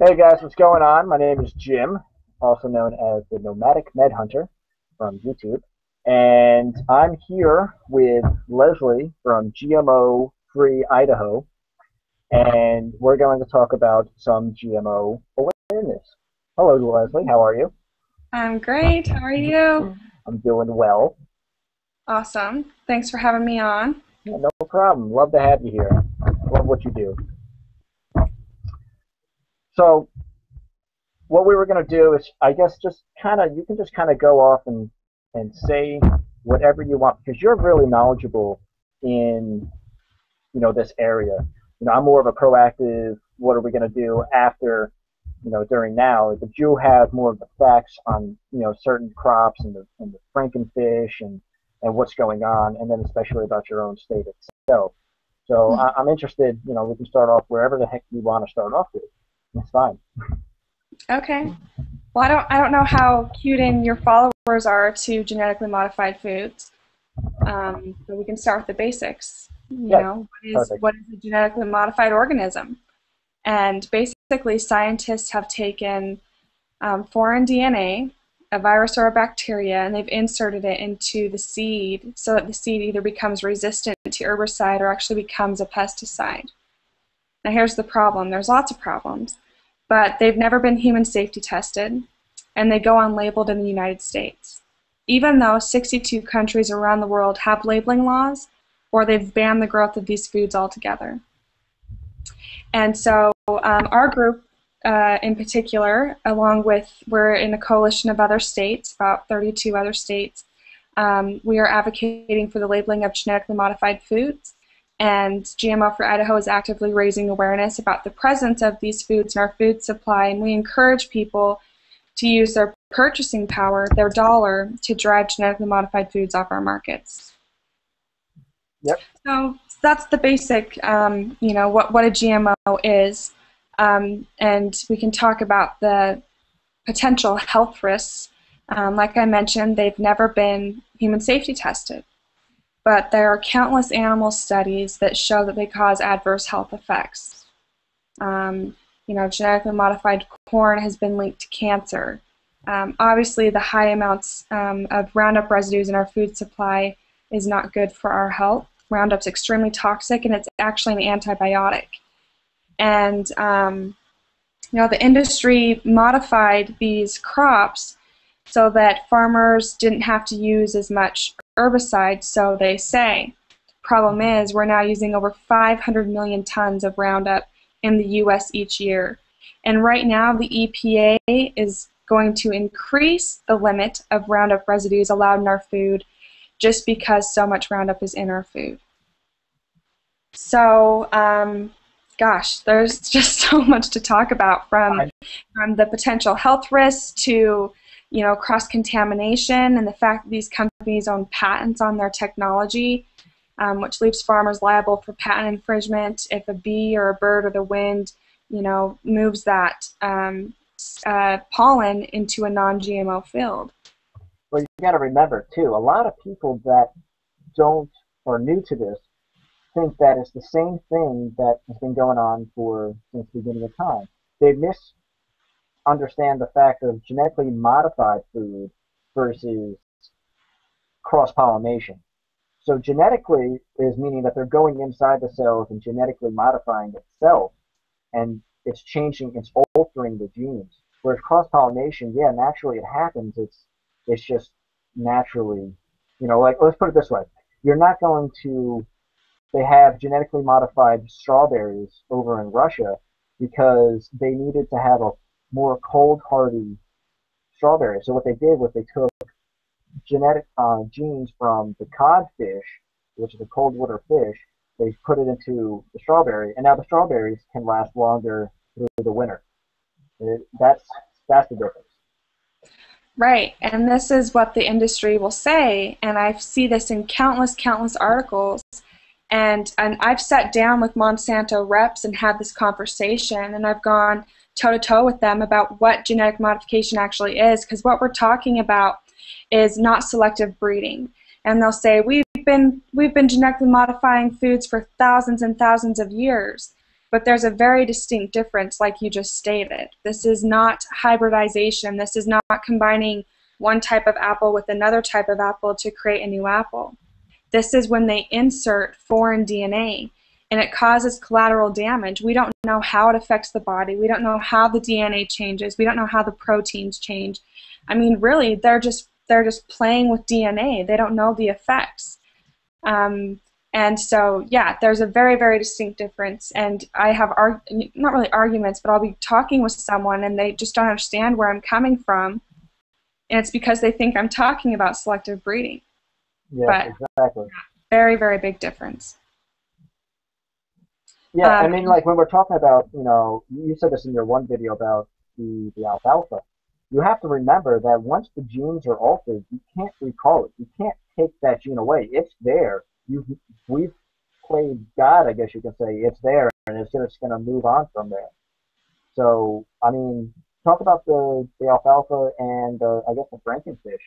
Hey guys, what's going on? My name is Jim, also known as the Nomadic Medhunter from YouTube, and I'm here with Leslie from GMO Free Idaho, and we're going to talk about some GMO awareness. Hello, Leslie. How are you? I'm great. How are you? I'm doing well. Awesome. Thanks for having me on. Yeah, no problem. Love to have you here. Love what you do. So what we were going to do is, I guess, just kind of, you can just kind of go off and say whatever you want, because you're really knowledgeable in, you know, this area. You know, I'm more of a proactive, what are we going to do after, you know, during now, but you have more of the facts on, you know, certain crops and the Frankenfish and what's going on, and then especially about your own state itself. So I'm interested, you know, we can start off wherever the heck you want to start off with. That's fine. Okay. Well, I don't know how cued in your followers are to genetically modified foods, but we can start with the basics. You know, what is a genetically modified organism? And basically, scientists have taken foreign DNA, a virus or a bacteria, and they've inserted it into the seed so that the seed either becomes resistant to herbicide or actually becomes a pesticide. Now here's the problem. There's lots of problems, but they've never been human safety tested, and they go unlabeled in the United States. Even though 62 countries around the world have labeling laws, or they've banned the growth of these foods altogether. And so our group in particular, along with, we're in a coalition of other states, about 32 other states, we are advocating for the labeling of genetically modified foods. And GMO Free Idaho is actively raising awareness about the presence of these foods in our food supply, and we encourage people to use their purchasing power, their dollar, to drive genetically modified foods off our markets. Yep. So that's the basic, you know, what a GMO is, and we can talk about the potential health risks. Like I mentioned, they've never been human safety tested. But there are countless animal studies that show that they cause adverse health effects. You know, genetically modified corn has been linked to cancer. Obviously, the high amounts of Roundup residues in our food supply is not good for our health. Roundup's extremely toxic, and it's actually an antibiotic. And, you know, the industry modified these crops so that farmers didn't have to use as much herbicide, so they say. Problem is, we're now using over 500 million tons of Roundup in the U.S. each year. And right now, the EPA is going to increase the limit of Roundup residues allowed in our food just because so much Roundup is in our food. So, gosh, there's just so much to talk about, from the potential health risks to, you know, cross-contamination and the fact that these companies own patents on their technology, which leaves farmers liable for patent infringement if a bee or a bird or the wind, you know, moves that pollen into a non-GMO field. Well, you got to remember, too, a lot of people that don't or are new to this think that it's the same thing that has been going on for since the beginning of time. They misunderstand the fact of genetically modified food versus cross-pollination. So genetically is meaning that they're going inside the cells and genetically modifying itself, and it's changing, it's altering the genes. Whereas cross-pollination, yeah, naturally it happens. It's just naturally, you know, like, let's put it this way. You're not going to, they have genetically modified strawberries over in Russia because they needed to have a more cold hardy strawberries. So what they did was they took genetic genes from the codfish, which is a cold water fish, they put it into the strawberry, and now the strawberries can last longer through the winter. That's the difference. Right, and this is what the industry will say, and I see this in countless articles, and I've sat down with Monsanto reps and had this conversation, and I've gone toe-to-toe with them about what genetic modification actually is, because what we're talking about is not selective breeding. And they'll say, we've been genetically modifying foods for thousands and thousands of years. But there's a very distinct difference, like you just stated. This is not hybridization. This is not combining one type of apple with another type of apple to create a new apple. This is when they insert foreign DNA, and it causes collateral damage. We don't know how it affects the body. We don't know how the DNA changes. We don't know how the proteins change. I mean, really, they're just playing with DNA. They don't know the effects. And so, yeah, there's a very, very distinct difference. And I have, not really arguments, but I'll be talking with someone and they just don't understand where I'm coming from. And it's because they think I'm talking about selective breeding. Yeah, but exactly. Very, very big difference. Yeah, I mean, like when we're talking about, you know, you said this in your one video about the alfalfa. You have to remember that once the genes are altered, you can't recall it. You can't take that gene away. It's there. We've played God, I guess you can say. It's there, and it's just going to move on from there. So, I mean, talk about the alfalfa and, I guess, the frankenfish.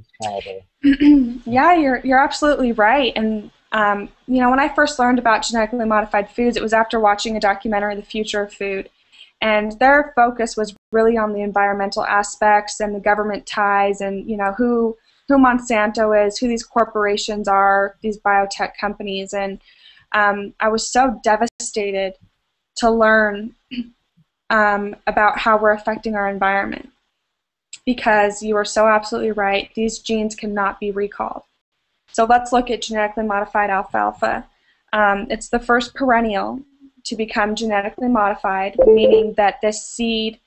It's kind of yeah, you're absolutely right. And, you know, when I first learned about genetically modified foods, it was after watching a documentary, The Future of Food. And their focus was really on the environmental aspects and the government ties and, you know, who Monsanto is, who these corporations are, these biotech companies. And I was so devastated to learn about how we're affecting our environment, because you are so absolutely right. These genes cannot be recalled. So let's look at genetically modified alfalfa. It's the first perennial to become genetically modified, meaning that this seed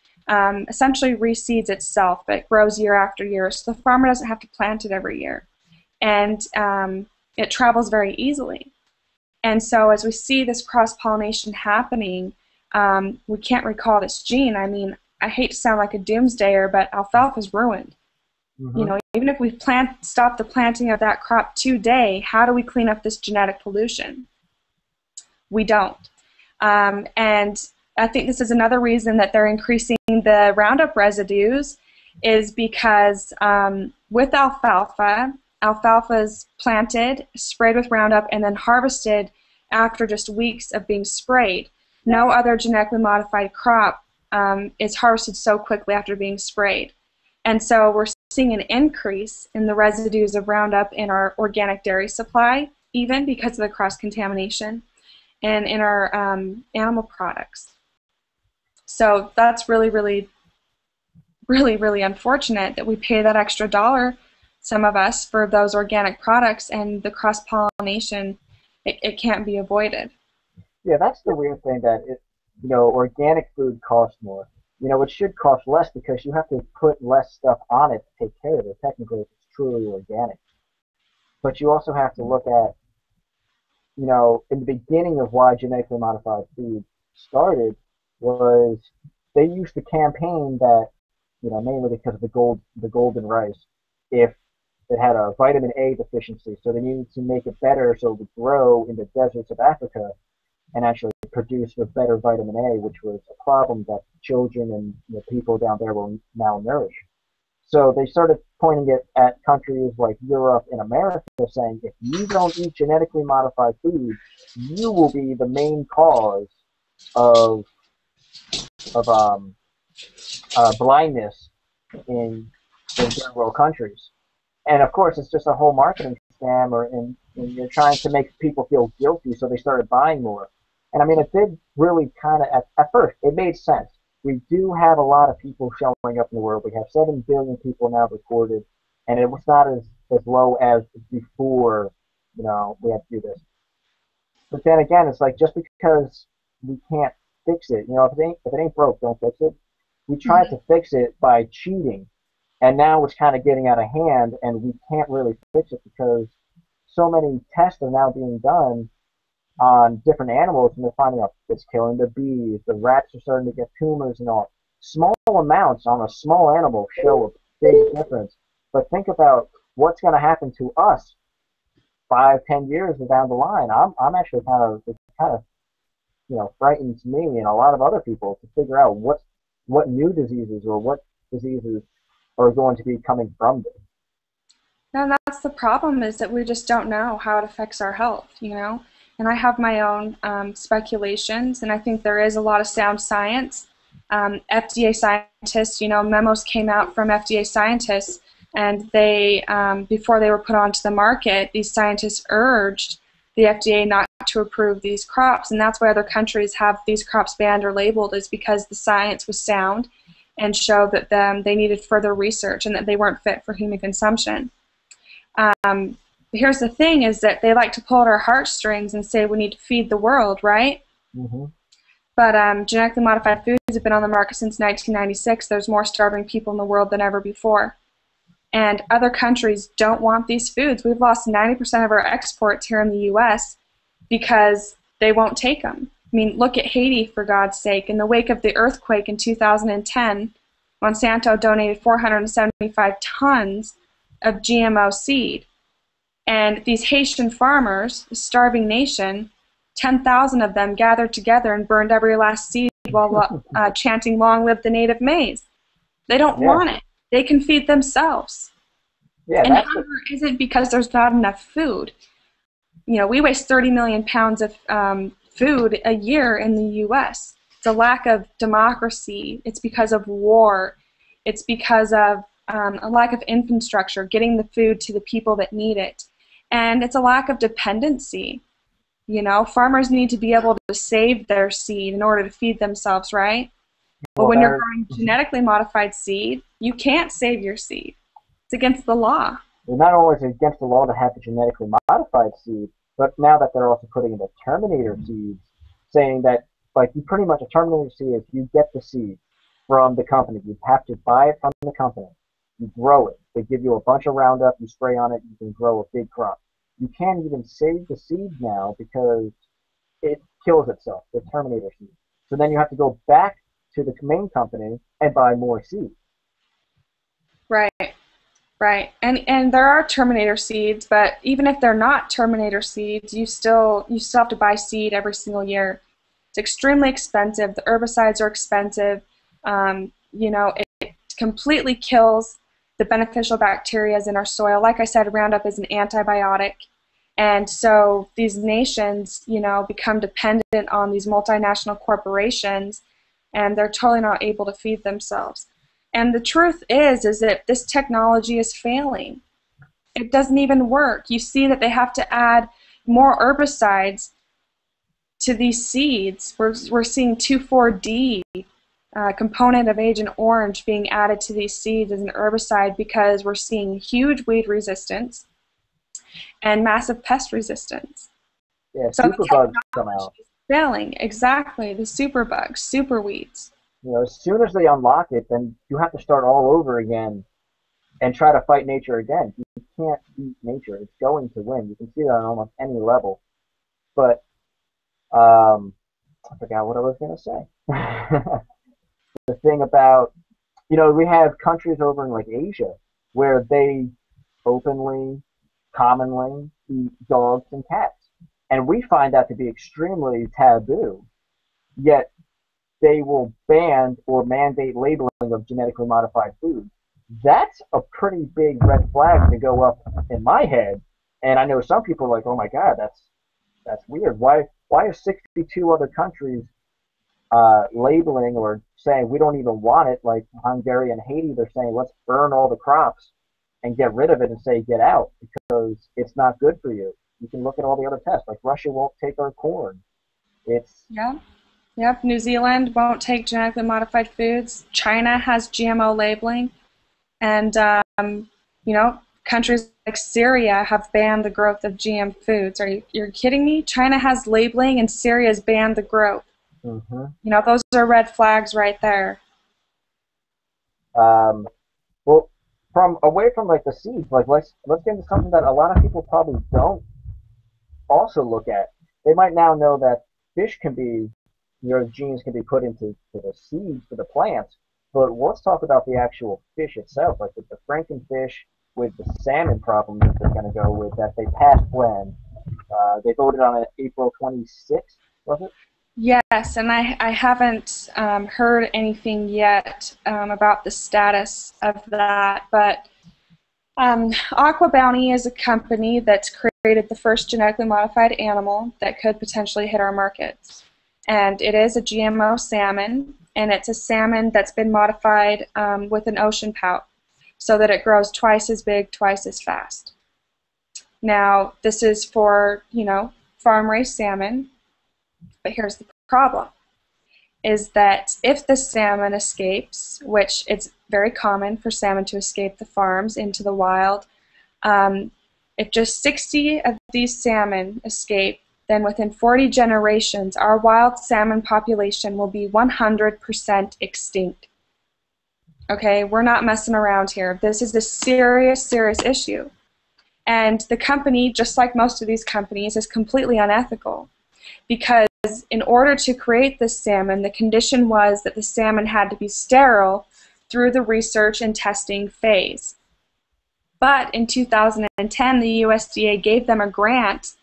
essentially reseeds itself, but it grows year after year, so the farmer doesn't have to plant it every year. And it travels very easily. And so as we see this cross-pollination happening, we can't recall this gene. I mean, I hate to sound like a doomsdayer, but alfalfa's ruined. Mm-hmm. You know, even if we stop the planting of that crop today, how do we clean up this genetic pollution? We don't. And I think this is another reason that they're increasing the Roundup residues, is because with alfalfa, alfalfa is planted, sprayed with Roundup, and then harvested after just weeks of being sprayed. No other genetically modified crop is harvested so quickly after being sprayed. And so we're seeing an increase in the residues of Roundup in our organic dairy supply, even because of the cross-contamination, and in our animal products. So that's really, really, really, really unfortunate that we pay that extra dollar, some of us, for those organic products, and the cross-pollination, it can't be avoided. Yeah, that's the weird thing, that you know, organic food costs more. You know, it should cost less because you have to put less stuff on it to take care of it. Technically, if it's truly organic. But you also have to look at, you know, in the beginning of why genetically modified food started, was they used to campaign that, you know, mainly because of the golden rice, if it had a vitamin A deficiency, so they needed to make it better so it would grow in the deserts of Africa and actually produce with better vitamin A, which was a problem that children and the people down there were malnourished. So they started pointing it at countries like Europe and America, saying, if you don't eat genetically modified food, you will be the main cause of blindness in third world countries. And of course, it's just a whole marketing scam, and you're trying to make people feel guilty, so they started buying more. And I mean, it did really kind of, at first, it made sense. We do have a lot of people showing up in the world. We have 7 billion people now recorded, and it was not as low as before, you know, we had to do this. But then again, it's like, just because we can't fix it, you know, if it ain't broke, don't fix it. We tried to fix it by cheating, and now it's kind of getting out of hand, and we can't really fix it because so many tests are now being done on different animals, and they're finding out it's killing the bees, the rats are starting to get tumors and all. Small amounts on a small animal show a big difference, but think about what's going to happen to us 5, 10 years down the line. I'm actually kind of, you know, frightens me and a lot of other people to figure out what new diseases or what diseases are going to be coming from this. And that's the problem, is that we just don't know how it affects our health, you know. And I have my own speculations, and I think there is a lot of sound science. FDA scientists, you know, memos came out from FDA scientists, and they, before they were put onto the market, these scientists urged the FDA not to approve these crops, and that's why other countries have these crops banned or labeled, is because the science was sound and showed that they needed further research and that they weren't fit for human consumption. Here's the thing, is that they like to pull at our heartstrings and say we need to feed the world, right? Mm-hmm. But genetically modified foods have been on the market since 1996. There's more starving people in the world than ever before. And other countries don't want these foods. We've lost 90% of our exports here in the U.S. because they won't take them. I mean, look at Haiti, for God's sake. In the wake of the earthquake in 2010, Monsanto donated 475 tons of GMO seed. And these Haitian farmers, a starving nation, 10,000 of them gathered together and burned every last seed while chanting, "Long live the native maize." They don't want it. They can feed themselves. Yeah, and hunger isn't because there's not enough food. You know, we waste 30 million pounds of food a year in the U.S. It's a lack of democracy. It's because of war. It's because of a lack of infrastructure, getting the food to the people that need it. And it's a lack of dependency. You know, farmers need to be able to save their seed in order to feed themselves, right? Well, but when you're growing genetically modified seed, you can't save your seed. It's against the law. Well, not only is it against the law to have the genetically modified seed, but now that they're also putting in the Terminator seeds, saying that, like, you pretty much, a Terminator seed is you get the seed from the company. You have to buy it from the company. You grow it. They give you a bunch of Roundup. You spray on it. You can grow a big crop. You can't even save the seed now because it kills itself, the Terminator seed. So then you have to go back to the main company and buy more seed. Right, right. And there are Terminator seeds, but even if they're not Terminator seeds, you still have to buy seed every single year. It's extremely expensive. The herbicides are expensive. You know, it completely kills the beneficial bacteria in our soil. Like I said, Roundup is an antibiotic. And so these nations, you know, become dependent on these multinational corporations, and they're totally not able to feed themselves. And the truth is that this technology is failing. It doesn't even work. You see that they have to add more herbicides to these seeds. We're seeing 2,4-D, component of Agent Orange, being added to these seeds as an herbicide because we're seeing huge weed resistance and massive pest resistance. Yeah, so superbugs come out. Failing, exactly, the superbugs, superweeds. You know, as soon as they unlock it, then you have to start all over again and try to fight nature again. You can't beat nature. It's going to win. You can see that on almost any level. But I forgot what I was going to say. The thing about, you know, we have countries over in like Asia where they openly, commonly eat dogs and cats, and we find that to be extremely taboo. Yet they will ban or mandate labeling of genetically modified food. That's a pretty big red flag to go up in my head. And I know some people are like, "Oh my God, that's weird. Why are 62 other countries labeling or saying we don't even want it?" Like Hungary and Haiti, they're saying let's burn all the crops and get rid of it and say get out because it's not good for you. You can look at all the other tests. Like Russia won't take our corn. It's Yep. New Zealand won't take genetically modified foods. China has GMO labeling, and you know, countries like Syria have banned the growth of GM foods. Are you're kidding me? China has labeling, and Syria's banned the growth. Mm-hmm. You know, those are red flags right there. Well, from away from like the seeds, like let's get into something that a lot of people probably don't also look at. They might now know that fish can be, your genes can be put into the seeds for the plants, but let's talk about the actual fish itself, like with the Frankenfish, with the salmon problem that they're going to go with, that they passed when they voted on it April 26th, was it? Yes, and I haven't heard anything yet about the status of that, but Aqua Bounty is a company that's created the first genetically modified animal that could potentially hit our markets. And it is a GMO salmon, and it's a salmon that's been modified with an ocean pout so that it grows twice as big, twice as fast. Now, this is for, you know, farm-raised salmon, but here's the problem, is that if the salmon escapes, which it's very common for salmon to escape the farms into the wild, if just 60 of these salmon escape, then within 40 generations, our wild salmon population will be 100% extinct. Okay, we're not messing around here. This is a serious, serious issue. And the company, just like most of these companies, is completely unethical, because in order to create this salmon, the condition was that the salmon had to be sterile through the research and testing phase. But in 2010, the USDA gave them a grant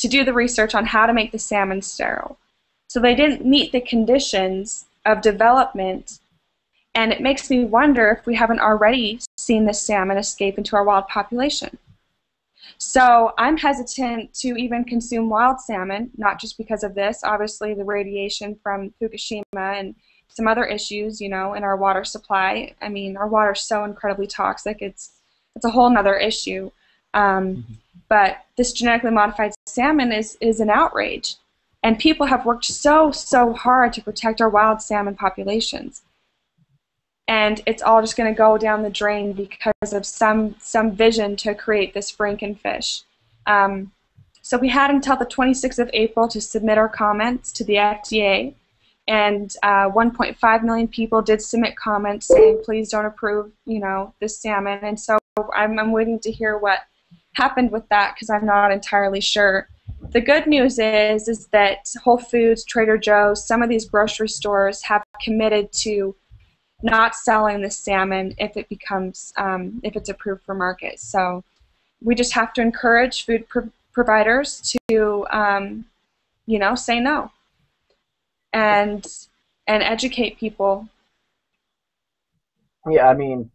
to do the research on how to make the salmon sterile. So they didn't meet the conditions of development, and it makes me wonder if we haven't already seen this salmon escape into our wild population. So I'm hesitant to even consume wild salmon, not just because of this, obviously the radiation from Fukushima and some other issues, you know, in our water supply. I mean, our water is so incredibly toxic, it's a whole nother issue. But this genetically modified salmon is an outrage, and people have worked so hard to protect our wild salmon populations, and it's all just going to go down the drain because of some vision to create this Frankenfish. So we had until the 26th of April to submit our comments to the FDA, and 1.5 million people did submit comments saying, please don't approve, you know, this salmon. And so I'm waiting to hear what happened with that, because I'm not entirely sure. The good news is that Whole Foods, Trader Joe's, some of these grocery stores have committed to not selling the salmon if it becomes, if it's approved for market. So we just have to encourage food providers to, you know, say no, and educate people. Yeah, I mean,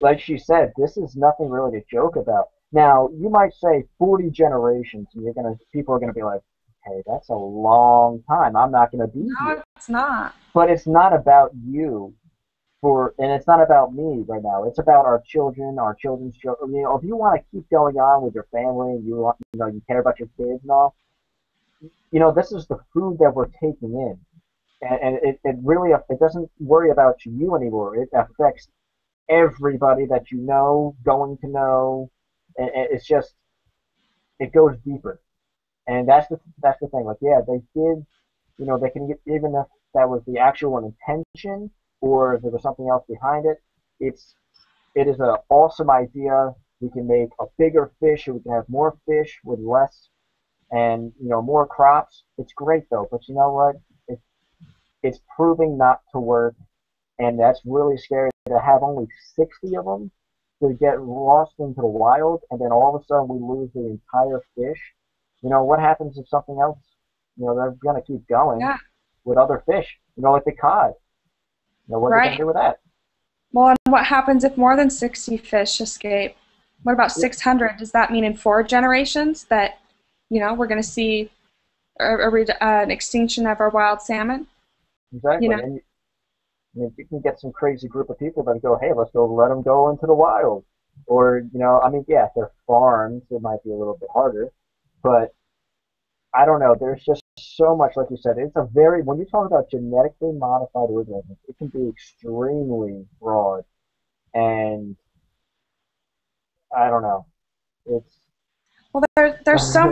like she said, this is nothing really to joke about. Now, you might say 40 generations, and people are gonna be like, hey, that's a long time. I'm not gonna be here. No, it's not. But it's not about you, and it's not about me right now. It's about our children, our children's children. You know, if you want to keep going on with your family, and you care about your kids and all. You know, this is the food that we're taking in, and it really doesn't worry about you anymore. It affects everybody that you know, going to know, and it's just, it goes deeper. And that's the thing. Like, yeah, they did, you know, they can get, even if that was the actual intention or if there was something else behind it, it is an awesome idea. We can make a bigger fish, or we can have more fish with less, and, you know, more crops. It's great, though. But you know what? It's proving not to work, and that's really scary to have only 60 of them to get lost into the wild, and then all of a sudden we lose the entire fish. You know, what happens if something else, you know, they're going to keep going with other fish, you know, like the cod. You know, what are they going to do with that? Well, and what happens if more than 60 fish escape? What about 600? Does that mean in 4 generations that, you know, we're going to see an extinction of our wild salmon? Exactly. You know? And you can get some crazy group of people that go, hey, let's go let them go into the wild. Or, you know, I mean, yeah, if they're farmed, it might be a little bit harder. But I don't know. There's just so much, like you said. It's a very, when you talk about genetically modified organisms, it can be extremely broad, and I don't know. It's, well, there's so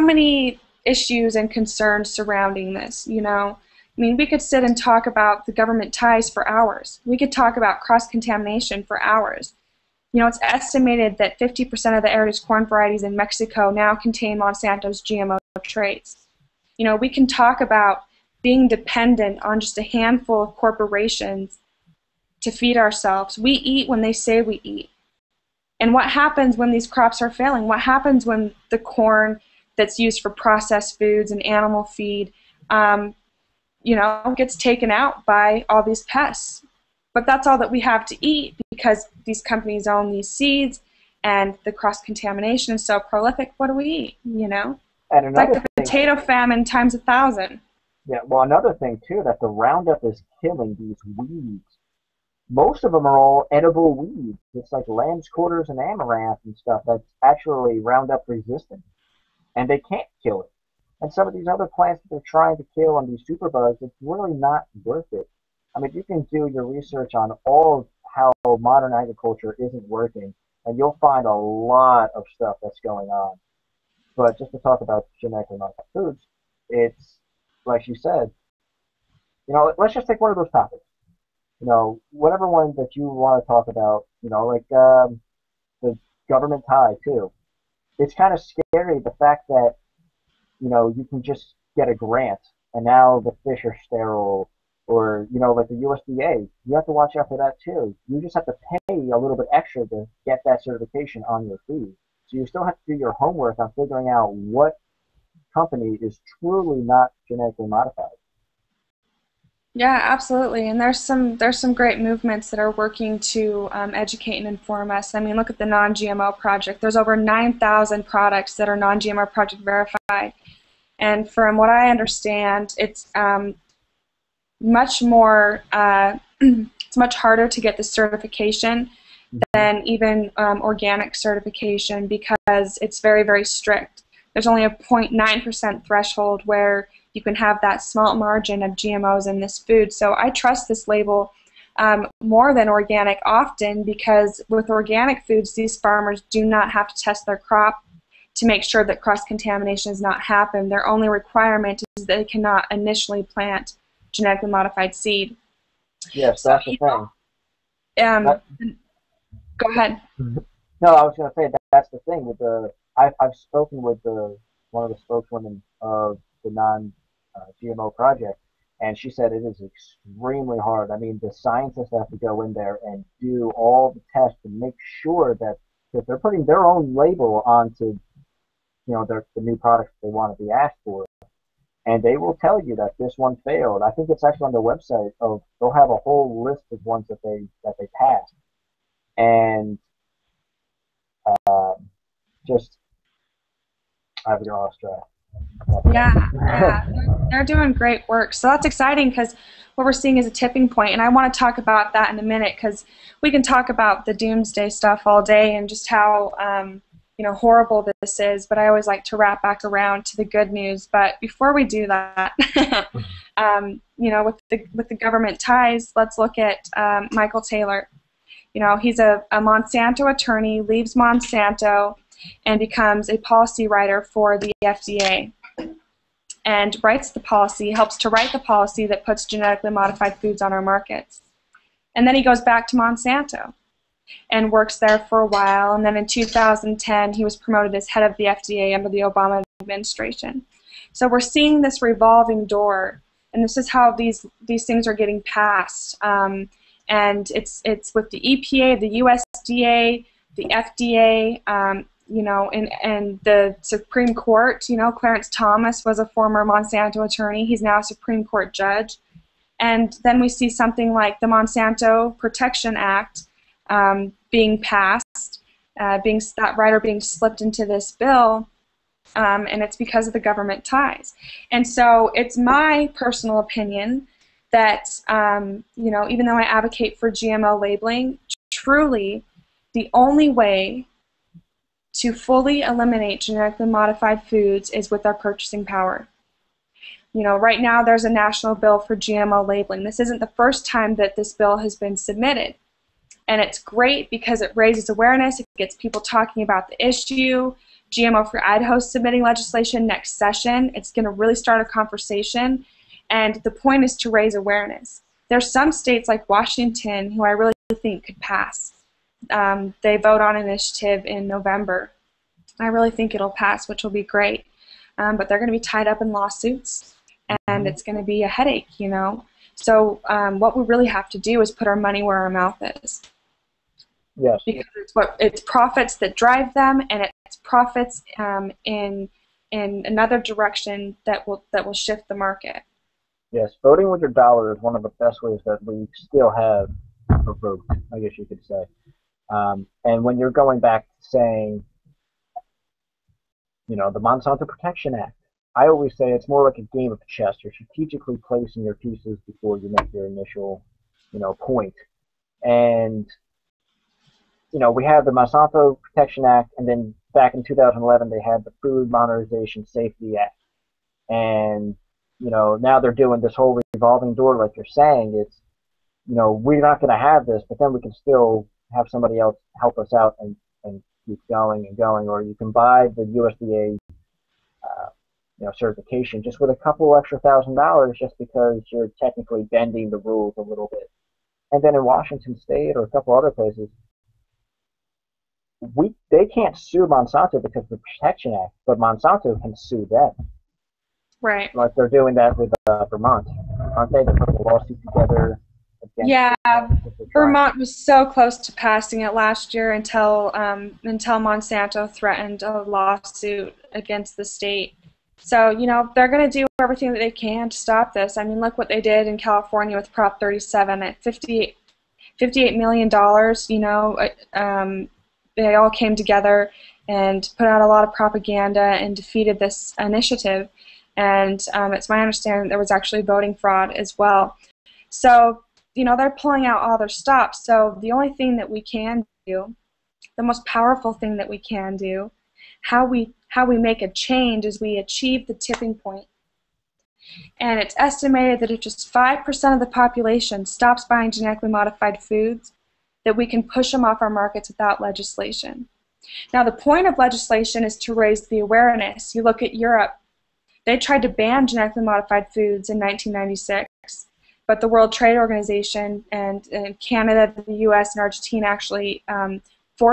many issues and concerns surrounding this. You know, I mean, we could sit and talk about the government ties for hours. We could talk about cross-contamination for hours. You know, it's estimated that 50% of the heritage corn varieties in Mexico now contain Monsanto's GMO traits. You know, we can talk about being dependent on just a handful of corporations to feed ourselves. We eat when they say we eat. And what happens when these crops are failing? What happens when the corn that's used for processed foods and animal feed, you know, gets taken out by all these pests? But that's all that we have to eat, because these companies own these seeds, and the cross-contamination is so prolific, what do we eat, you know? And it's like the potato famine times 1,000. Yeah, well, another thing, too, that the Roundup is killing these weeds. Most of them are all edible weeds. It's like lamb's quarters and amaranth and stuff that's actually Roundup resistant. And they can't kill it. And some of these other plants that they're trying to kill on these superbugs, it's really not worth it. I mean, you can do your research on all of how modern agriculture isn't working, and you'll find a lot of stuff that's going on. But just to talk about genetically modified foods, it's, like you said, you know, let's just take one of those topics. You know, whatever one that you want to talk about, you know, like the government tie, too. It's kind of scary, the fact that, you know, you can just get a grant, and now the fish are sterile, or, you know, like the USDA, you have to watch out for that, too. You just have to pay a little bit extra to get that certification on your feed. So you still have to do your homework on figuring out what company is truly not genetically modified. Yeah, absolutely. And there's some great movements that are working to educate and inform us. I mean, look at the Non-GMO Project. There's over 9,000 products that are Non-GMO Project verified. And from what I understand, it's much more, it's much harder to get the certification than even organic certification, because it's very, very strict. There's only a 0.9% threshold where you can have that small margin of GMOs in this food. So I trust this label more than organic often, because with organic foods, these farmers do not have to test their crop to make sure that cross-contamination has not happened. Their only requirement is that they cannot initially plant genetically modified seed. Yes, that's the thing. Go ahead. No, I was going to say that's the thing with the. I've spoken with one of the spokeswomen of the non-GMO Project, and she said it is extremely hard. I mean, the scientists have to go in there and do all the tests to make sure that if they're putting their own label onto, you know, the new products they want to be asked for, and they will tell you that this one failed. I think it's actually on their website. Of they'll have a whole list of ones that they passed, and just. I've lost track. Yeah, they're doing great work. So that's exciting, because what we're seeing is a tipping point, and I want to talk about that in a minute, because we can talk about the doomsday stuff all day and just how you know, horrible this is. But I always like to wrap back around to the good news. But before we do that, you know, with the government ties, let's look at Michael Taylor. You know, he's a Monsanto attorney, leaves Monsanto, and becomes a policy writer for the FDA, and writes the policy, helps to write the policy that puts genetically modified foods on our markets. And then he goes back to Monsanto and works there for a while, and then in 2010 he was promoted as head of the FDA under the Obama administration. So we're seeing this revolving door, and this is how these things are getting passed. And it's with the EPA, the USDA, the FDA, you know, and the Supreme Court. You know, Clarence Thomas was a former Monsanto attorney. He's now a Supreme Court judge. And then we see something like the Monsanto Protection Act being passed, that rider being slipped into this bill, and it's because of the government ties. And so it's my personal opinion that, you know, even though I advocate for GMO labeling, truly the only way to fully eliminate genetically modified foods is with our purchasing power. You know, right now there's a national bill for GMO labeling. This isn't the first time that this bill has been submitted. And it's great because it raises awareness, it gets people talking about the issue. GMO Free Idaho is submitting legislation next session. It's going to really start a conversation. And the point is to raise awareness. There's some states like Washington who I really think could pass. They vote on an initiative in November. I really think it'll pass, which will be great. But they're going to be tied up in lawsuits, and it's going to be a headache, you know. So what we really have to do is put our money where our mouth is. Yes. Because it's profits that drive them, and it's profits in another direction that will shift the market. Yes, voting with your dollar is one of the best ways that we still have for vote, I guess you could say. And when you're going back to saying, you know, the Monsanto Protection Act, I always say it's more like a game of chess. You're strategically placing your pieces before you make your initial, you know, point. And, you know, we have the Monsanto Protection Act, and then back in 2011 they had the Food Modernization Safety Act. And, you know, now they're doing this whole revolving door, like you're saying. It's, you know, we're not going to have this, but then we can still have somebody else help us out and keep going and going. Or you can buy the USDA you know, certification just with a couple extra $1,000 just because you're technically bending the rules a little bit. And then in Washington State or a couple other places, they can't sue Monsanto because of the Protection Act, but Monsanto can sue them. Right. Like they're doing that with Vermont. Aren't they putting a lawsuit together? Yeah, Vermont was so close to passing it last year until Monsanto threatened a lawsuit against the state. So, you know, they're going to do everything that they can to stop this. I mean, look what they did in California with Prop 37 at $58 million. You know, they all came together and put out a lot of propaganda and defeated this initiative. And it's my understanding there was actually voting fraud as well. So, you know, they're pulling out all their stops. So the only thing that we can do, the most powerful thing that we can do, how we make a change is we achieve the tipping point. And it's estimated that if just 5% of the population stops buying genetically modified foods, that we can push them off our markets without legislation. Now, the point of legislation is to raise the awareness. You look at Europe. They tried to ban genetically modified foods in 1996. But the World Trade Organization and Canada, the U.S., and Argentina actually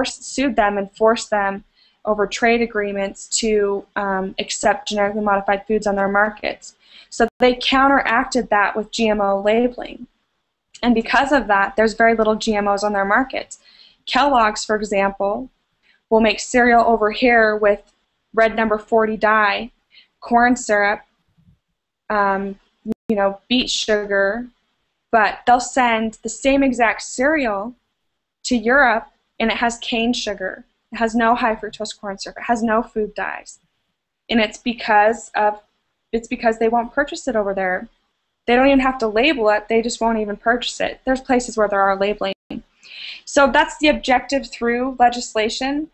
sued them and forced them over trade agreements to accept genetically modified foods on their markets. So they counteracted that with GMO labeling. And because of that, there's very little GMOs on their markets. Kellogg's, for example, will make cereal over here with red number 40 dye, corn syrup, you know, beet sugar, but they'll send the same exact cereal to Europe and it has cane sugar. It has no high fructose corn syrup. It has no food dyes. And it's because they won't purchase it over there. They don't even have to label it. They just won't even purchase it. There's places where there are labeling. So that's the objective through legislation,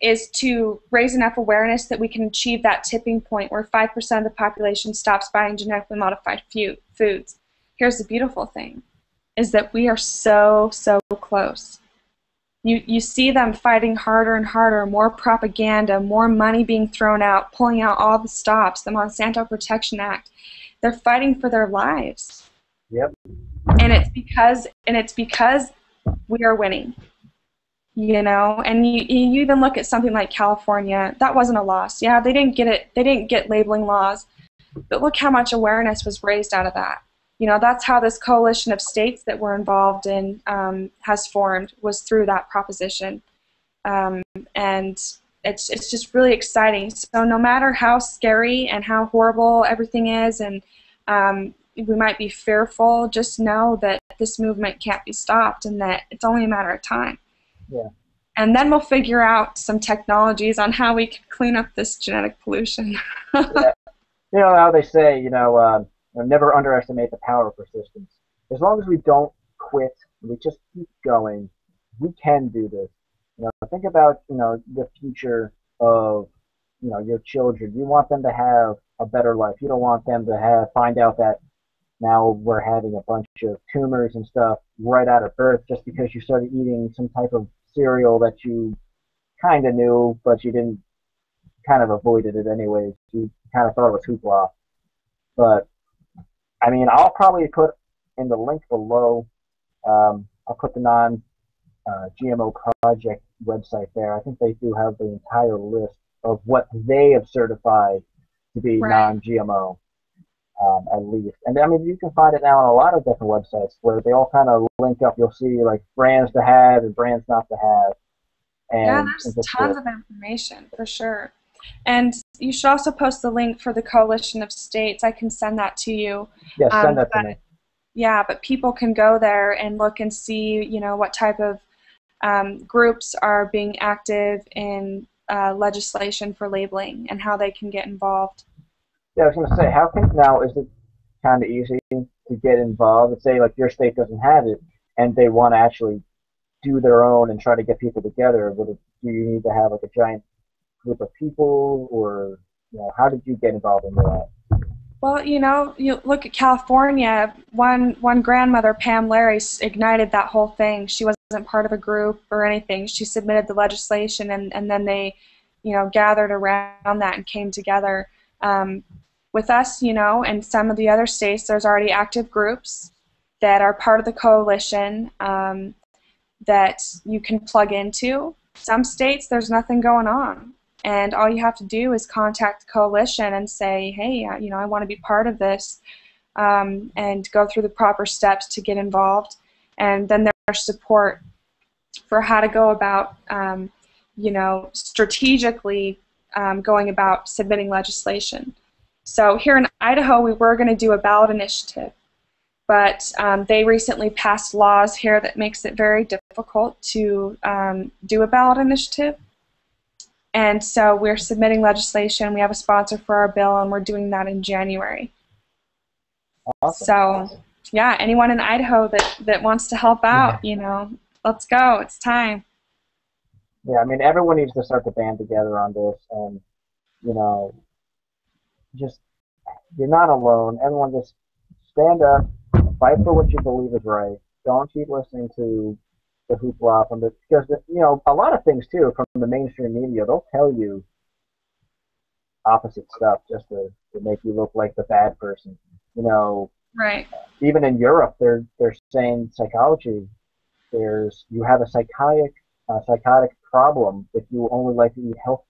is to raise enough awareness that we can achieve that tipping point where 5% of the population stops buying genetically modified foods. Here's the beautiful thing, is that we are so, so close. You see them fighting harder and harder, more propaganda, more money being thrown out, pulling out all the stops, the Monsanto Protection Act. They're fighting for their lives. Yep. And it's because we are winning. You know, and you even look at something like California. That wasn't a loss. Yeah, they didn't get it. They didn't get labeling laws, but look how much awareness was raised out of that. You know, that's how this coalition of states that we're involved in has formed, was through that proposition, and it's just really exciting. So no matter how scary and how horrible everything is, and we might be fearful, just know that this movement can't be stopped, and that it's only a matter of time. Yeah. And then we'll figure out some technologies on how we can clean up this genetic pollution. Yeah. You know how they say, you know, never underestimate the power of persistence. As long as we don't quit, we just keep going, we can do this. You know, think about, you know, the future of, you know, your children. You want them to have a better life. You don't want them to find out that now we're having a bunch of tumors and stuff right out of birth just because you started eating some type of cereal that you kind of knew, but you didn't, kind of avoided it anyways. You kind of thought it was hoopla. But, I mean, I'll probably put in the link below, I'll put the non-GMO Project website there. I think they do have the entire list of what they have certified to be non-GMO. At least. And I mean, you can find it now on a lot of different websites where they all kind of link up. You'll see like brands to have and brands not to have. And yeah, there's tons of information for sure. And you should also post the link for the Coalition of States. I can send that to you. Yeah, send that to me. Yeah, but people can go there and look and see, you know, what type of groups are being active in legislation for labeling and how they can get involved. Yeah, I was going to say, how can now, is it kind of easy to get involved? Let's say, like, your state doesn't have it, and they want to actually do their own and try to get people together. Do you need to have, like, a giant group of people, or, you know, how did you get involved in that? Well, you know, you look at California. One grandmother, Pam Larry, ignited that whole thing. She wasn't part of a group or anything. She submitted the legislation, and then they, you know, gathered around that and came together. With us, you know, and some of the other states, there's already active groups that are part of the coalition that you can plug into. Some states, there's nothing going on. And all you have to do is contact the coalition and say, hey, you know, I want to be part of this, and go through the proper steps to get involved. And then there's support for how to go about, you know, strategically going about submitting legislation. So here in Idaho, we were going to do a ballot initiative, but they recently passed laws here that makes it very difficult to do a ballot initiative. And so we're submitting legislation. We have a sponsor for our bill, and we're doing that in January. Awesome. So, yeah, anyone in Idaho that wants to help out, you know, let's go. It's time. Yeah, I mean, everyone needs to start to band together on this, and, you know, just, you're not alone. Everyone just stand up, fight for what you believe is right. Don't keep listening to the hoopla from the, because, you know, a lot of things too from the mainstream media, they'll tell you opposite stuff just to make you look like the bad person, you know. Right. Even in Europe, they're saying psychology. You have a psychotic problem if you only like to eat health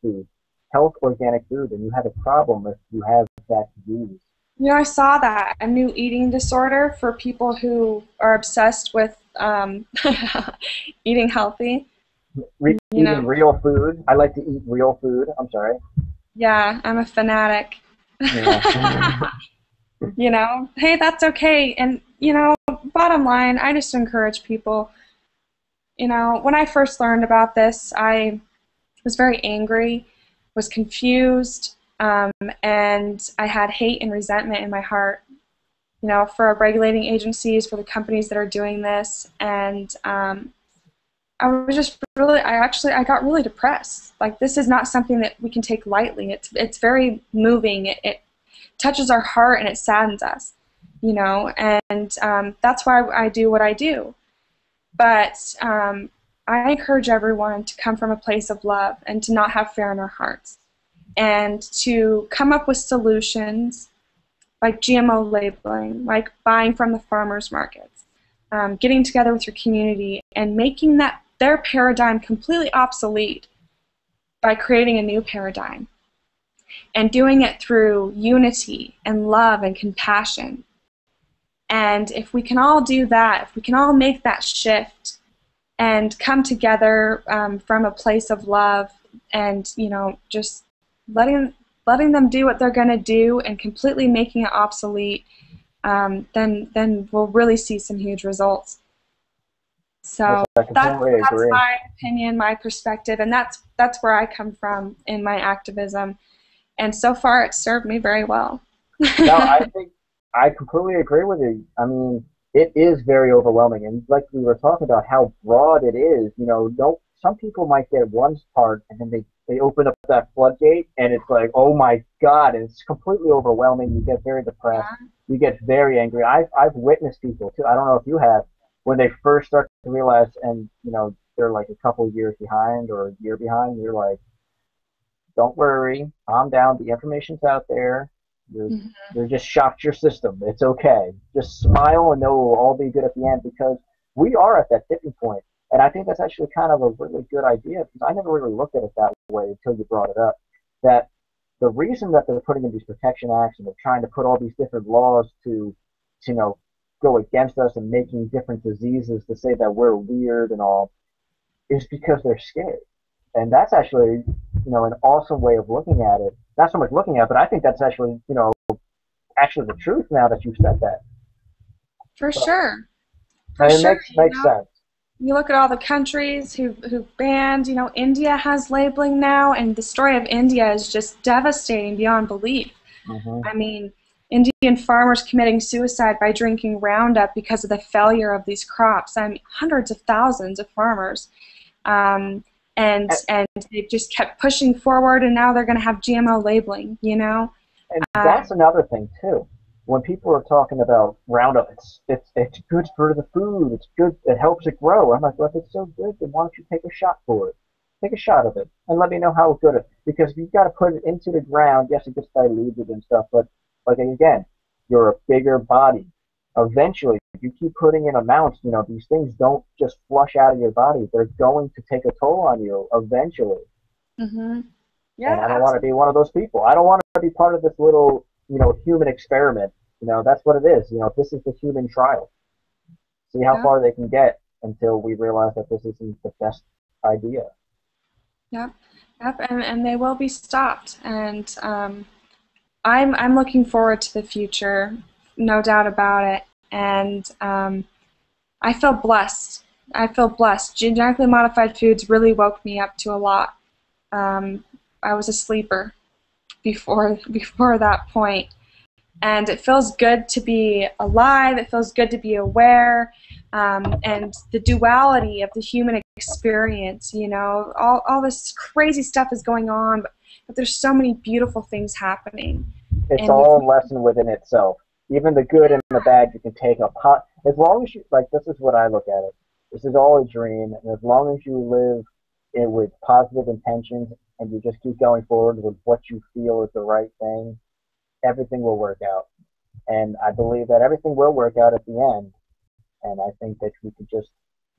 organic food, and you have a problem if you have that disease. You know, I saw that, a new eating disorder for people who are obsessed with eating healthy. Eating real food. I like to eat real food. I'm sorry. Yeah, I'm a fanatic. Yeah. You know, hey, that's okay. And, you know, bottom line, I just encourage people. You know, when I first learned about this, I was very angry, was confused. And I had hate and resentment in my heart, you know, for our regulating agencies, for the companies that are doing this, and I was just really, I got really depressed. Like, this is not something that we can take lightly. It's very moving. It touches our heart, and it saddens us, you know, and that's why I do what I do. But I encourage everyone to come from a place of love and to not have fear in our hearts, and to come up with solutions like GMO labeling, like buying from the farmers markets, getting together with your community and making their paradigm completely obsolete by creating a new paradigm, and doing it through unity and love and compassion. And if we can all do that, if we can all make that shift and come together from a place of love, and, you know, just letting them do what they're going to do and completely making it obsolete, then we'll really see some huge results. So that's my opinion, my perspective, and that's where I come from in my activism. And so far, it's served me very well. No, I think I completely agree with you. I mean, it is very overwhelming, and like we were talking about, how broad it is. You know, some people might get one part, and then they open up that floodgate, and it's like, oh my God, and it's completely overwhelming. You get very depressed. Yeah. You get very angry. I've witnessed people too. I don't know if you have, when they first start to realize, and, you know, they're like a couple years behind or a year behind. You're like, don't worry, calm down. The information's out there. You're just shocked your system. It's okay. Just smile and know we'll all be good at the end, because we are at that tipping point. And I think that's actually kind of a really good idea, because I never really looked at it that way until you brought it up, that the reason that they're putting in these protection acts, and they're trying to put all these different laws to you know, go against us, and making different diseases to say that we're weird and all, is because they're scared. And that's actually, you know, an awesome way of looking at it. Not so much looking at it, but I think that's actually, you know, actually the truth now that you've said that. For sure. For sure. It makes sense. You look at all the countries who banned, you know, India has labeling now, and the story of India is just devastating beyond belief. Mm-hmm. I mean, Indian farmers committing suicide by drinking Roundup because of the failure of these crops. I mean, hundreds of thousands of farmers. And they just kept pushing forward, and now they're going to have GMO labeling, you know? And that's another thing, too. When people are talking about Roundup, it's good for the food, it's good, it helps it grow. I'm like, well, if it's so good, then why don't you take a shot for it? Take a shot of it, and let me know how good it is. Because if you've got to put it into the ground, yes, it gets diluted and stuff, but like again, you're a bigger body. Eventually, if you keep putting in amounts, you know, these things don't just flush out of your body. They're going to take a toll on you eventually. Mm-hmm. Yeah, and I don't want to be one of those people. I don't want to be part of this little, you know, human experiment. You know, that's what it is. You know, this is the human trial. See how far they can get until we realize that this isn't the best idea. Yep. And they will be stopped. And I'm looking forward to the future, no doubt about it. And I feel blessed. Genetically modified foods really woke me up to a lot. I was a sleeper before that point. And it feels good to be alive. It feels good to be aware. And the duality of the human experience, you know, all this crazy stuff is going on, but there's so many beautiful things happening. It's all a lesson within itself. Even the good and the bad, you can take a pot. As long as you, like, this is what I look at it. This is all a dream, and as long as you live it with positive intentions and you just keep going forward with what you feel is the right thing, everything will work out. And I believe that everything will work out at the end. And I think that we could just,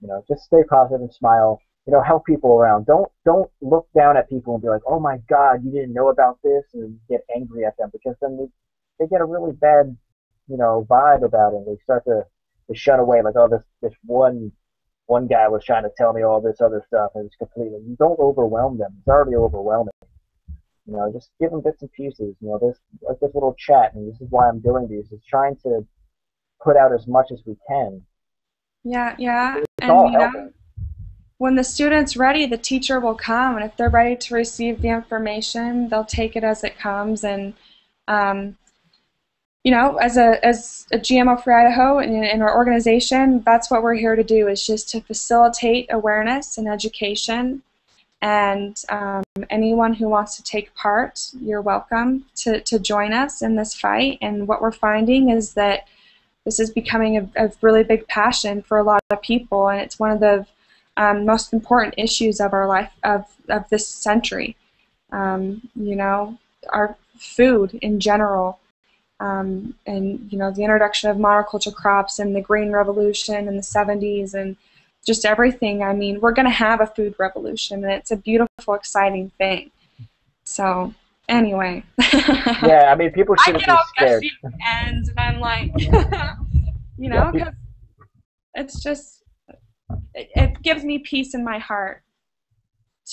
you know, just stay positive and smile. You know, help people around. Don't look down at people and be like, oh my God, you didn't know about this, and get angry at them, because then they get a really bad, you know, vibe about it. They start to shut away, like, oh, this one guy was trying to tell me all this other stuff, and it's completely. You don't overwhelm them. It's already overwhelming. You know, just give them bits and pieces. You know, this like this little chat, and this is why I'm doing these. Is trying to put out as much as we can. Yeah, it's all helping. When the student's ready, the teacher will come, and if they're ready to receive the information, they'll take it as it comes. And you know, as a GMO Free Idaho in our organization, that's what we're here to do, is just to facilitate awareness and education. And anyone who wants to take part, you're welcome to join us in this fight. And what we're finding is that this is becoming a really big passion for a lot of people, and it's one of the most important issues of our life, of this century. You know, our food in general, and you know, the introduction of monoculture crops and the Green Revolution in the 70s and just everything. I mean, we're going to have a food revolution, and it's a beautiful, exciting thing. So anyway. Yeah, I mean, people shouldn't be scared. I get off at ends, and I'm like, you know, because it's just, it gives me peace in my heart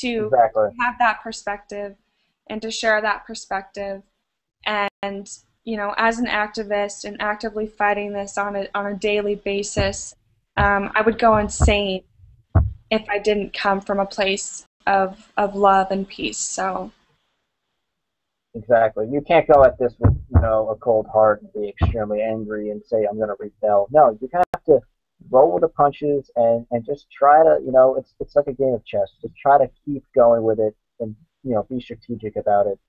to have that perspective and to share that perspective. And you know, as an activist and actively fighting this on a daily basis, I would go insane if I didn't come from a place of love and peace. So exactly, you can't go at this with, you know, a cold heart and be extremely angry and say I'm going to rebel. No, you kind of have to roll with the punches and just try to, you know, it's like a game of chess. Just try to keep going with it, and, you know, be strategic about it.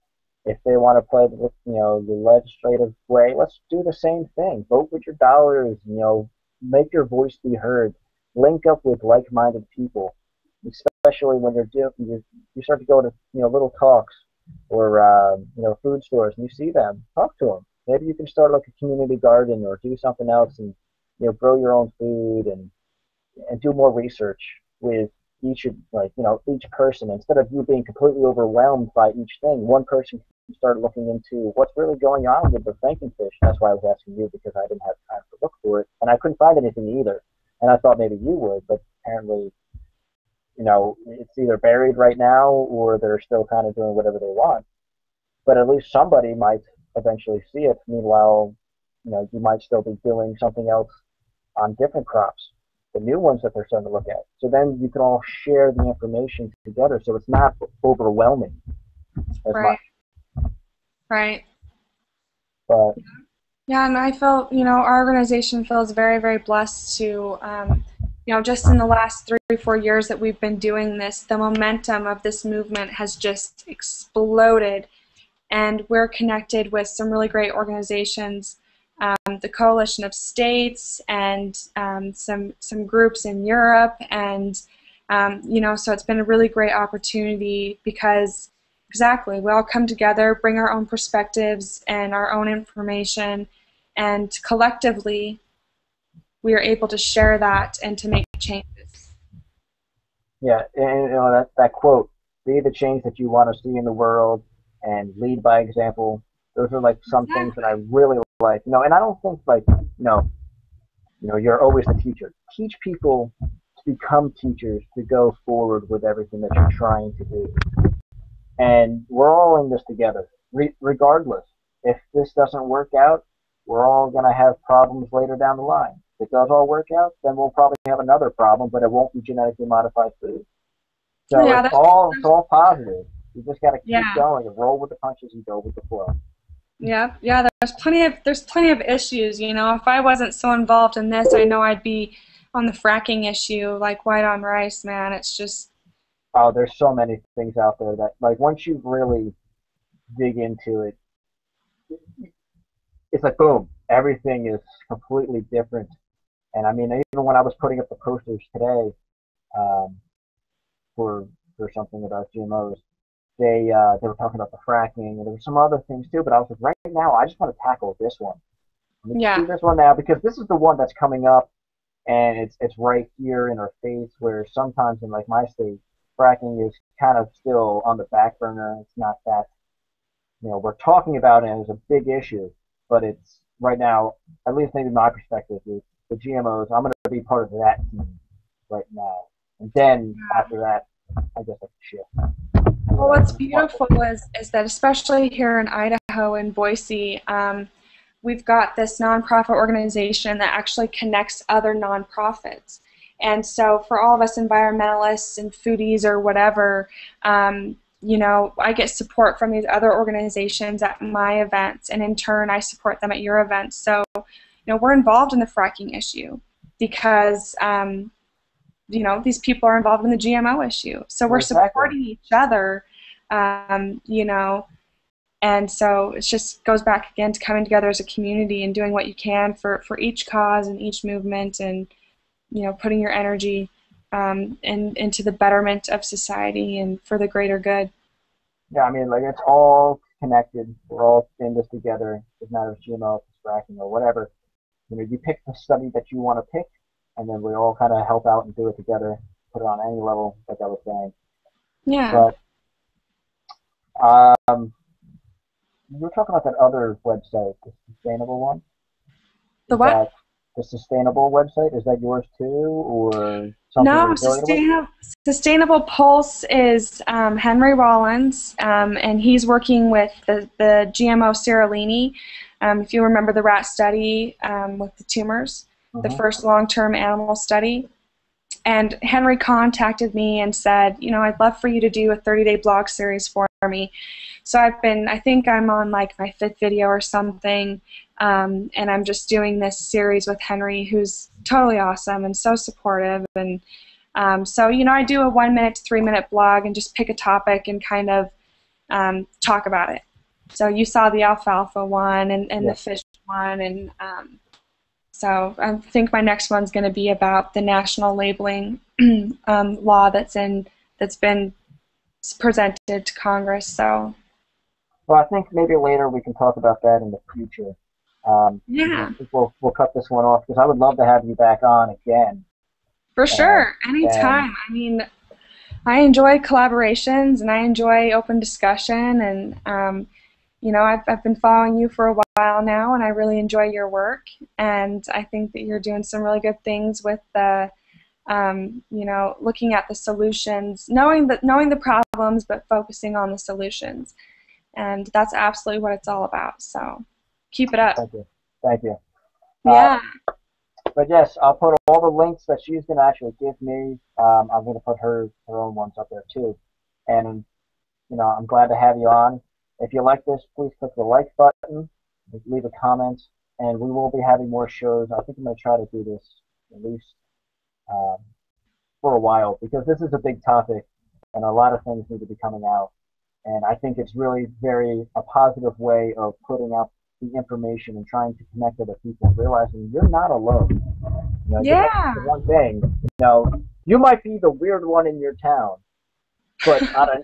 If they want to play the, you know, the legislative way, let's do the same thing. Vote with your dollars, you know, make your voice be heard. Link up with like-minded people, especially when you start to go to, you know, little talks or you know, food stores, and you see them, talk to them. Maybe you can start like a community garden or do something else, and you know, grow your own food and do more research with each, like, you know, each person, instead of you being completely overwhelmed by each thing. One person can start looking into what's really going on with the Frankenfish. That's why I was asking you, because I didn't have time to look for it, and I couldn't find anything either. And I thought maybe you would, but apparently, you know, it's either buried right now or they're still kind of doing whatever they want. But at least somebody might eventually see it. Meanwhile, you know, you might still be doing something else on different crops. the new ones that they're starting to look at. So then you can all share the information together, so it's not overwhelming as right. much. Right. But yeah, and I feel, you know, our organization feels very, very blessed to, you know, just in the last 3 or 4 years that we've been doing this, the momentum of this movement has just exploded, and we're connected with some really great organizations. The Coalition of States and some groups in Europe, and you know, so it's been a really great opportunity because exactly we all come together, bring our own perspectives and our own information, and collectively we are able to share that and to make changes. Yeah, and you know, that quote, be the change that you want to see in the world and lead by example. Those are like some exactly. things that I really like. You know, and I don't think like you know, you're always the teacher. Teach people to become teachers, to go forward with everything that you're trying to do. And we're all in this together, regardless. If this doesn't work out, we're all going to have problems later down the line. If it does all work out, then we'll probably have another problem, but it won't be genetically modified food. So yeah, it's all positive. You just got to keep yeah. going and roll with the punches and go with the flow. Yeah, yeah. There's plenty of issues. You know, if I wasn't so involved in this, I know I'd be on the fracking issue, like white on rice, man. It's just oh, there's so many things out there that, like, once you really dig into it, it's like boom, everything is completely different. And I mean, even when I was putting up the posters today for something about GMOs. They were talking about the fracking, and there were some other things too, but I was like, right now, I just want to tackle this one. Let's yeah. do this one now, because this is the one that's coming up, and it's right here in our face, where sometimes in, like, my state, fracking is kind of still on the back burner. It's not that, you know, we're talking about it, and it's a big issue, but it's, right now, at least maybe my perspective is, the GMOs, I'm going to be part of that team right now. And then, after that, I guess I can shift. Well, what's beautiful is that, especially here in Idaho and Boise, we've got this nonprofit organization that actually connects other nonprofits. And so for all of us environmentalists and foodies or whatever, you know, I get support from these other organizations at my events, and in turn I support them at your events. So, you know, we're involved in the fracking issue because you know, these people are involved in the GMO issue. So we're exactly. supporting each other, you know, and so it just goes back again to coming together as a community and doing what you can for each cause and each movement, and, you know, putting your energy into the betterment of society and for the greater good. Yeah, I mean, like, it's all connected. We're all in this together. It's not a GMO, it's fracking or whatever. You know, you pick the study that you want to pick, and then we all kind of help out and do it together, put it on any level, like I was saying. Yeah. But, you were talking about that other website, the sustainable one. The what? The sustainable website. Is that yours too, or something? No, Sustainable Pulse is Henry Rollins, and he's working with the GMO Seralini. If you remember the rat study with the tumors. The first long-term animal study. And Henry contacted me and said, you know, I'd love for you to do a 30-day blog series for me. So I've been, I think I'm on like my 5th video or something, and I'm just doing this series with Henry, who's totally awesome and so supportive. And so, you know, I do a 1-minute to 3-minute blog and just pick a topic and kind of talk about it. So you saw the alfalfa one and the fish one, and so I think my next one's going to be about the national labeling law that's been presented to Congress. So, well, I think maybe later we can talk about that in the future. Yeah, we'll cut this one off because I would love to have you back on again. For sure, anytime. I mean, I enjoy collaborations and I enjoy open discussion, and you know, I've been following you for a while now, and I really enjoy your work, and I think that you're doing some really good things with the, you know, looking at the solutions, knowing the problems, but focusing on the solutions, and that's absolutely what it's all about. So, keep it up. Thank you. Thank you. Yeah. But yes, I'll put all the links that she's going to actually give me. I'm going to put her own ones up there too. And, you know, I'm glad to have you on. If you like this, please click the like button, leave a comment, and we will be having more shows. I think I'm going to try to do this at least for a while, because this is a big topic and a lot of things need to be coming out. And I think it's really a positive way of putting out the information and trying to connect other people and realizing you're not alone. You know, yeah. The one thing, you know, you might be the weird one in your town, but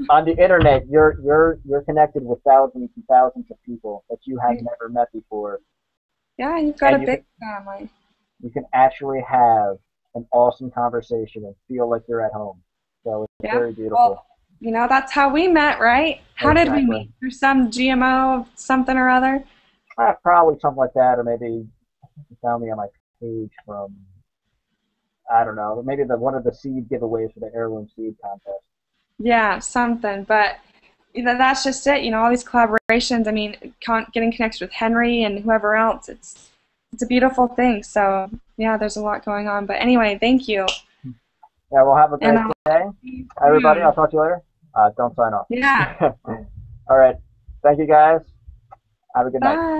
on the internet, you're connected with thousands and thousands of people that you have never met before. Yeah, you've got a big family. You can actually have an awesome conversation and feel like you're at home. So it's very beautiful. Well, you know, that's how we met, right? How did we meet? Through some GMO something or other? Probably something like that, or maybe you found me on my page from, I don't know, maybe one of the seed giveaways for the heirloom seed contest. Yeah, something, but that's just it, you know, all these collaborations, I mean, getting connected with Henry and whoever else, it's a beautiful thing, so, yeah, there's a lot going on, but anyway, thank you. Yeah, we'll have a great day. Everybody, I'll talk to you later. Don't sign off. Yeah. All right, thank you guys. Have a good night. Bye.